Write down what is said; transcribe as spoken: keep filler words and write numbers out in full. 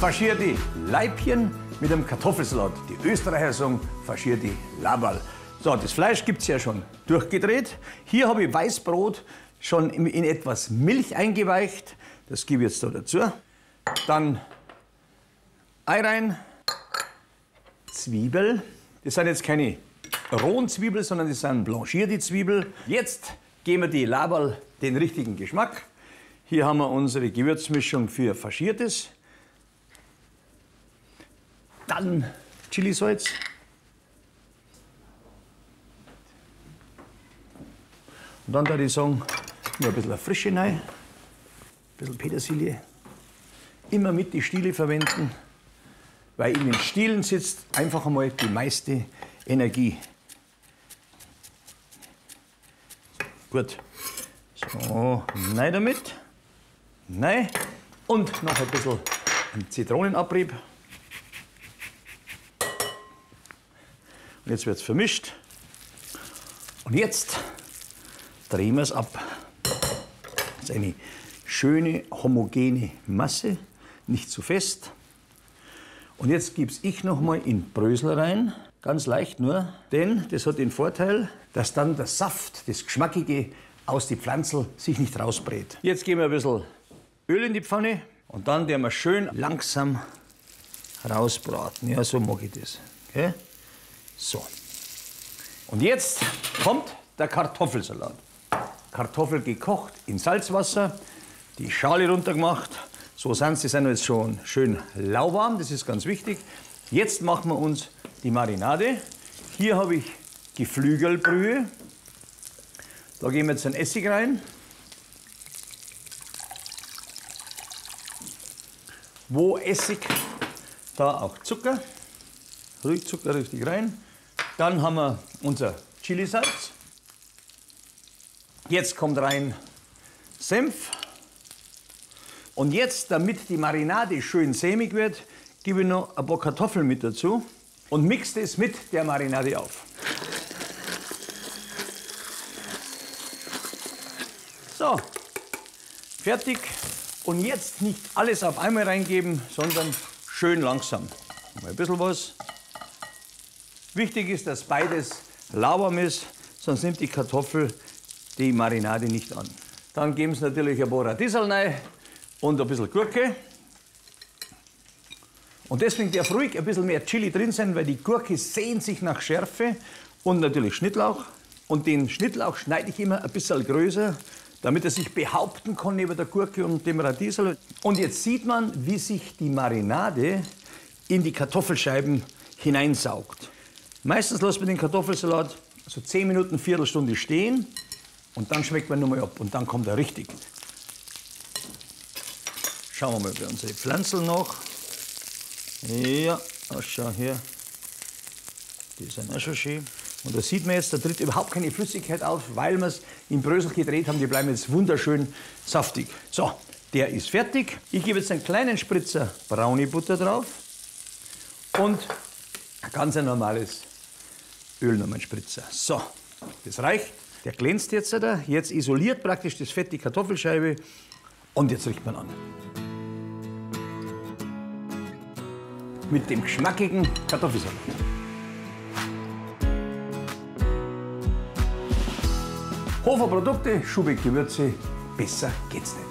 Faschierte Laibchen mit einem Kartoffelsalat. Die Österreicher sagen faschierte Laberl. So, das Fleisch gibt es ja schon durchgedreht. Hier habe ich Weißbrot schon in etwas Milch eingeweicht. Das gebe ich jetzt da dazu. Dann Ei rein, Zwiebel. Das sind jetzt keine rohen Zwiebeln, sondern das sind blanchierte Zwiebeln. Jetzt geben wir die Laberl den richtigen Geschmack. Hier haben wir unsere Gewürzmischung für Faschiertes. Dann Chilisalz. Und dann würde ich sagen, nur ein bisschen Frische rein, ein bisschen Petersilie. Immer mit die Stiele verwenden, weil in den Stielen sitzt einfach einmal die meiste Energie. Gut. So, rein damit. Nein. Und noch ein bisschen Zitronenabrieb. Und jetzt wird es vermischt. Und jetzt drehen wir es ab. Das ist eine schöne, homogene Masse, nicht zu fest. Und jetzt gebe ich noch mal in Brösel rein, ganz leicht nur, denn das hat den Vorteil, dass dann der Saft, das Geschmackige aus der Pflanze sich nicht rausbrät. Jetzt geben wir ein bisschen Öl in die Pfanne und dann werden wir schön langsam rausbraten. Ja, so mag ich das. Okay? So. Und jetzt kommt der Kartoffelsalat. Kartoffel gekocht in Salzwasser, die Schale runtergemacht. So sind sie, die sind jetzt schon schön lauwarm, das ist ganz wichtig. Jetzt machen wir uns die Marinade. Hier habe ich Geflügelbrühe. Da geben wir jetzt den Essig rein. Wo Essig, da auch Zucker. Ruhig Zucker richtig rein. Dann haben wir unser Chilisalz. Jetzt kommt rein Senf. Und jetzt, damit die Marinade schön sämig wird, gebe ich noch ein paar Kartoffeln mit dazu und mixe das mit der Marinade auf. So, fertig. Und jetzt nicht alles auf einmal reingeben, sondern schön langsam. Mal ein bisschen was. Wichtig ist, dass beides lauwarm ist, sonst nimmt die Kartoffel die Marinade nicht an. Dann geben Sie natürlich ein paar Radieseln rein und ein bisschen Gurke. Und deswegen darf ruhig ein bisschen mehr Chili drin sein, weil die Gurke sehnt sich nach Schärfe. Und natürlich Schnittlauch. Und den Schnittlauch schneide ich immer ein bisschen größer, damit er sich behaupten kann neben der Gurke und dem Radiesel. Und jetzt sieht man, wie sich die Marinade in die Kartoffelscheiben hineinsaugt. Meistens lassen wir den Kartoffelsalat so zehn Minuten, Viertelstunde stehen und dann schmeckt man nochmal ab und dann kommt er richtig. Schauen wir mal bei unsere Pflanzen noch. Ja, oh, schau her. Die sind auch schon schön. Und da sieht man jetzt, da tritt überhaupt keine Flüssigkeit auf, weil wir es im Brösel gedreht haben. Die bleiben jetzt wunderschön saftig. So, der ist fertig. Ich gebe jetzt einen kleinen Spritzer braune Butter drauf und ein ganz normales Öl, noch einen Spritzer. So, das reicht. Der glänzt jetzt da. Jetzt isoliert praktisch das Fett die Kartoffelscheibe und jetzt riecht man an. Mit dem geschmackigen Kartoffelsalat. Hofer Produkte, Schubeck Gewürze, besser geht's nicht.